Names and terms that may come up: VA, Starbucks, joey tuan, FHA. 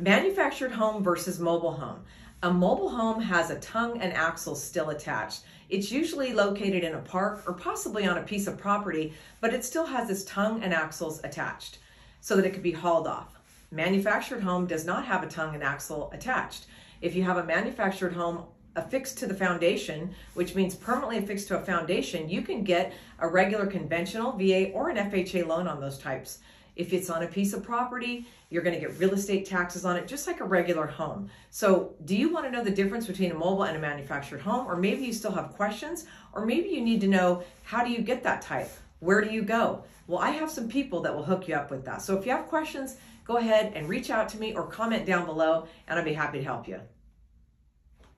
Manufactured home versus mobile home. A mobile home has a tongue and axle still attached. It's usually located in a park or possibly on a piece of property, but it still has its tongue and axles attached so that it can be hauled off. Manufactured home does not have a tongue and axle attached. If you have a manufactured home affixed to the foundation, which means permanently affixed to a foundation, you can get a regular conventional VA or an FHA loan on those types. If it's on a piece of property, you're going to get real estate taxes on it, just like a regular home. So do you want to know the difference between a mobile and a manufactured home? Or maybe you still have questions, or maybe you need to know, how do you get that type? Where do you go? Well, I have some people that will hook you up with that. So if you have questions, go ahead and reach out to me or comment down below, and I'd be happy to help you.